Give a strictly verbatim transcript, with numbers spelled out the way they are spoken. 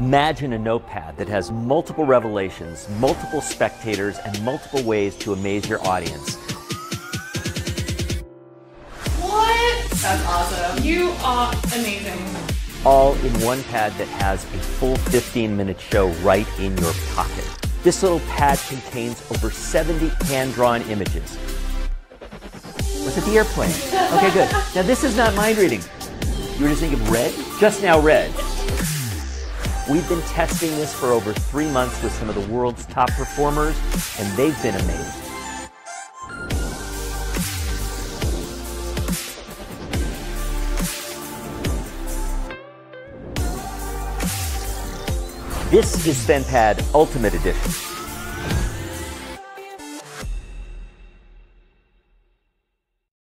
Imagine a notepad that has multiple revelations, multiple spectators, and multiple ways to amaze your audience. What? That's awesome. You are amazing. All in one pad that has a full fifteen minute show right in your pocket. This little pad contains over seventy hand-drawn images. What's at the airplane? Okay, good. Now this is not mind reading. You were just thinking of red? Just now red. We've been testing this for over three months with some of the world's top performers, and they've been amazed. This is SvenPad Ultimate Edition.